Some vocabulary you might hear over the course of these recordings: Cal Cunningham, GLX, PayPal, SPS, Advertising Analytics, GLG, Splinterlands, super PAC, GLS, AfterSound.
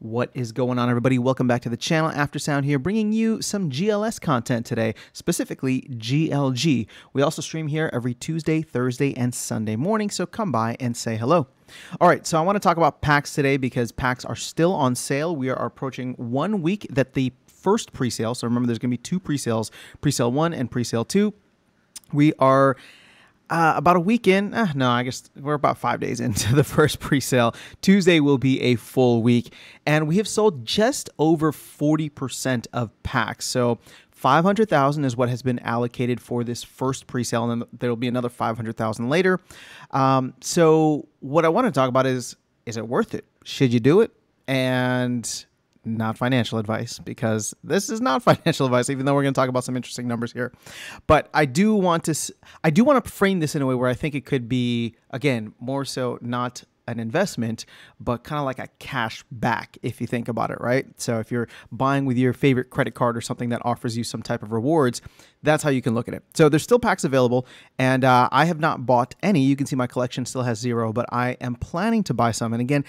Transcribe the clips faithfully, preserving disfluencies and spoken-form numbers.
What is going on, everybody? Welcome back to the channel. AfterSound here, bringing you some G L S content today, specifically G L G. We also stream here every Tuesday, Thursday, and Sunday morning, so come by and say hello. All right, so I want to talk about packs today because packs are still on sale. We are approaching one week that the first pre-sale, so remember there's going to be two pre-sales, pre-sale one and pre-sale two. We are... Uh, about a week in, uh, no, I guess we're about five days into the first pre-sale. Tuesday will be a full week, and we have sold just over forty percent of packs. So five hundred thousand is what has been allocated for this first pre-sale, and then there'll be another five hundred thousand later. Um, so what I want to talk about is, is it worth it? Should you do it? And... not financial advice, because this is not financial advice, even though we're going to talk about some interesting numbers here. But I do want to, I do want to frame this in a way where I think it could be, again, more so not an investment, but kind of like a cash back if you think about it, right? So if you're buying with your favorite credit card or something that offers you some type of rewards, that's how you can look at it. So there's still packs available, and uh, I have not bought any. You can see my collection still has zero, but I am planning to buy some. And again,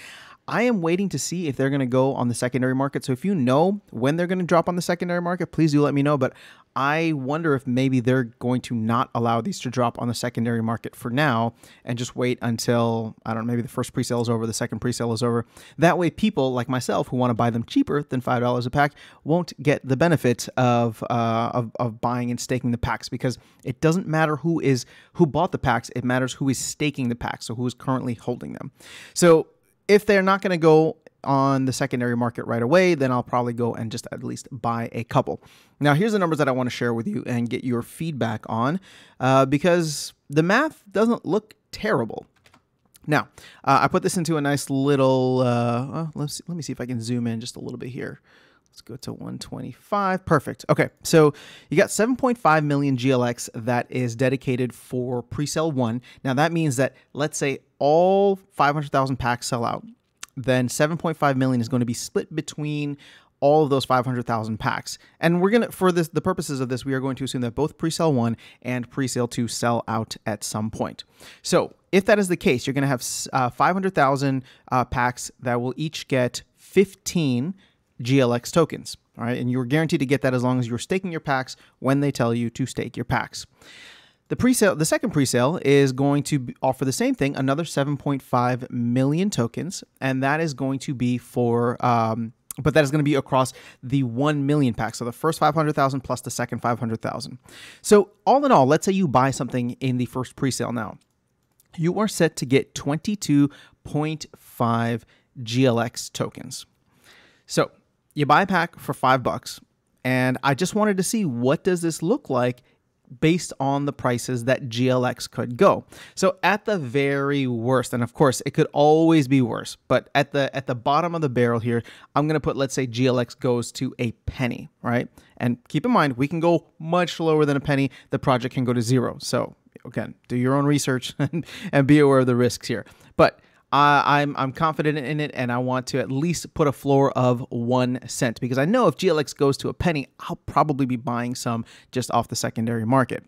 I am waiting to see if they're going to go on the secondary market. So if you know when they're going to drop on the secondary market, please do let me know. But I wonder if maybe they're going to not allow these to drop on the secondary market for now and just wait until, I don't know, maybe the first pre-sale is over, the second pre-sale is over. That way people like myself who want to buy them cheaper than five dollars a pack won't get the benefit of, uh, of, of buying and staking the packs, because it doesn't matter who is who bought the packs. It matters who is staking the packs, so who is currently holding them. So if they're not going to go on the secondary market right away, then I'll probably go and just at least buy a couple. Now, here's the numbers that I want to share with you and get your feedback on, uh, because the math doesn't look terrible. Now, uh, I put this into a nice little, uh, well, let's see, let me see if I can zoom in just a little bit here. Let's go to one twenty-five. Perfect. Okay, so you got seven point five million G L X that is dedicated for pre-sale one. Now, that means that, let's say, all five hundred thousand packs sell out, then seven point five million is going to be split between all of those five hundred thousand packs. And we're going to, for this, the purposes of this, we are going to assume that both pre-sale one and pre-sale two sell out at some point. So if that is the case, you're going to have uh, five hundred thousand uh, packs that will each get fifteen G L X tokens. All right. And you're guaranteed to get that as long as you're staking your packs when they tell you to stake your packs. The pre-sale, the second pre-sale is going to offer the same thing, another seven point five million tokens, and that is going to be for, um, but that is going to be across the one million packs. So the first five hundred thousand plus the second five hundred thousand. So all in all, let's say you buy something in the first pre-sale now. You are set to get twenty-two point five G L X tokens. So you buy a pack for five bucks, and I just wanted to see, what does this look like based on the prices that G L X could go? So at the very worst, and of course it could always be worse, but at the at the bottom of the barrel here, I'm going to put, let's say G L X goes to a penny, right? And keep in mind, we can go much lower than a penny. The project can go to zero. So again, do your own research and, and be aware of the risks here. But Uh, I'm, I'm confident in it, and I want to at least put a floor of one cent, because I know if G L X goes to a penny, I'll probably be buying some just off the secondary market.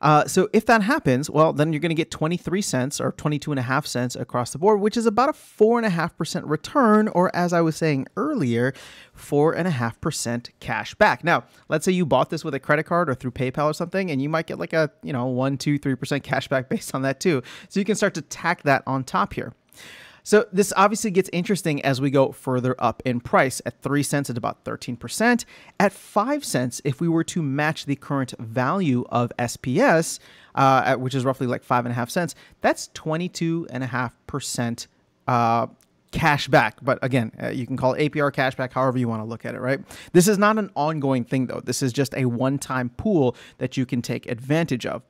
Uh, so if that happens, well, then you're going to get twenty-three cents or twenty-two and a half cents across the board, which is about a four and a half percent return, or as I was saying earlier, four and a half percent cash back. Now, let's say you bought this with a credit card or through PayPal or something, and you might get like a, you know, one, two, three percent cash back based on that too. So you can start to tack that on top here. So this obviously gets interesting as we go further up in price. At three cents, it's about thirteen percent. At five cents, if we were to match the current value of S P S, uh, at, which is roughly like five and a half cents, that's twenty-two and a half percent uh, cash back. But again, uh, you can call it A P R cash back, however you want to look at it, right? This is not an ongoing thing, though. This is just a one-time pool that you can take advantage of.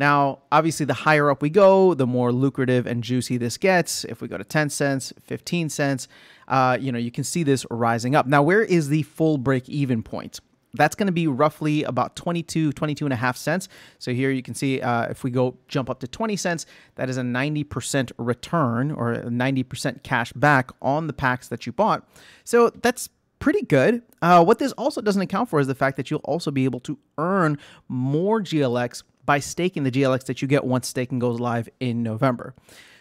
Now, obviously, the higher up we go, the more lucrative and juicy this gets. If we go to ten cents, fifteen cents, uh, you know, you can see this rising up. Now, where is the full break-even point? That's going to be roughly about twenty-two, twenty-two and a half cents. So here you can see uh, if we go jump up to twenty cents, that is a ninety percent return, or a ninety percent cash back on the packs that you bought. So that's pretty good. Uh, what this also doesn't account for is the fact that you'll also be able to earn more G L X by staking the G L X that you get once staking goes live in November.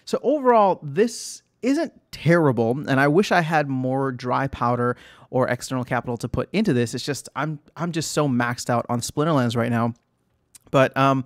So overall, this isn't terrible, and I wish I had more dry powder or external capital to put into this. It's just I'm I'm just so maxed out on Splinterlands right now. But um,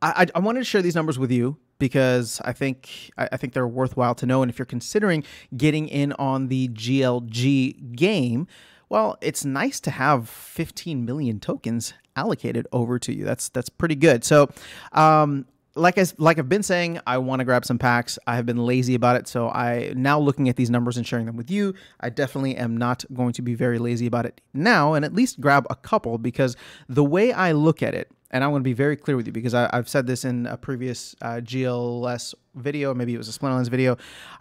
I, I wanted to share these numbers with you because I think I think they're worthwhile to know. And if you're considering getting in on the G L G game, well, it's nice to have fifteen million tokens allocated over to you. That's that's pretty good. So, um, like I like I've been saying, I want to grab some packs. I have been lazy about it, so I now looking at these numbers and sharing them with you. I definitely am not going to be very lazy about it now, and at least grab a couple, because the way I look at it, and I want to be very clear with you, because I, I've said this in a previous uh, G L S video, maybe it was a Splinterlands video,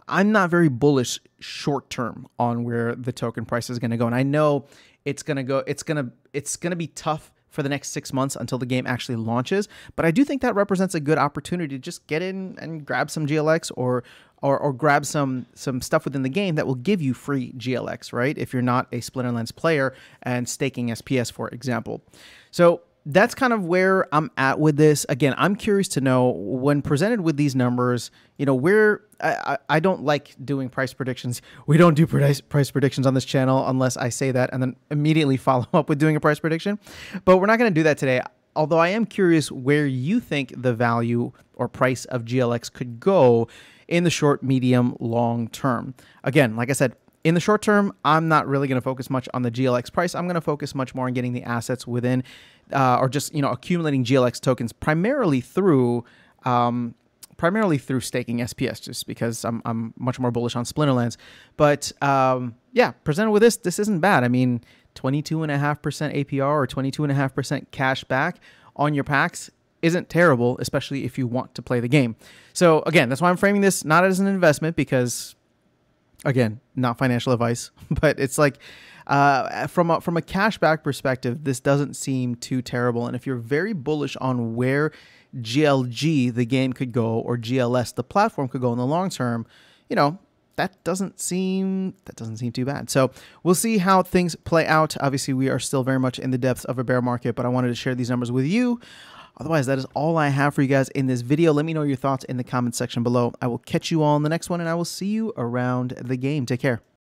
I'm not very bullish short term on where the token price is going to go, and I know it's going to go. It's gonna it's gonna be tough for the next six months until the game actually launches. But I do think that represents a good opportunity to just get in and grab some G L X or or, or grab some some stuff within the game that will give you free G L X, right? If you're not a Splinterlands player and staking S P S, for example. So that's kind of where I'm at with this. Again, I'm curious to know, when presented with these numbers, you know, where I, I don't like doing price predictions. We don't do price, price predictions on this channel unless I say that and then immediately follow up with doing a price prediction. But we're not going to do that today. Although I am curious where you think the value or price of G L X could go in the short, medium, long term. Again, like I said, in the short term, I'm not really going to focus much on the G L X price. I'm going to focus much more on getting the assets within uh, or just, you know, accumulating G L X tokens primarily through... Um, primarily through staking S P S, just because I'm, I'm much more bullish on Splinterlands. But um, yeah, presented with this, this isn't bad. I mean, twenty-two point five percent A P R or twenty-two point five percent cash back on your packs isn't terrible, especially if you want to play the game. So again, that's why I'm framing this not as an investment, because again, not financial advice, but it's like uh, from a, from a cashback perspective, this doesn't seem too terrible. And if you're very bullish on where G L G, the game, could go, or G L S, the platform, could go in the long term, you know, that doesn't seem that doesn't seem too bad. So we'll see how things play out. Obviously, we are still very much in the depths of a bear market, but I wanted to share these numbers with you. Otherwise, that is all I have for you guys in this video. Let me know your thoughts in the comment section below. I will catch you all in the next one, and I will see you around the game. Take care.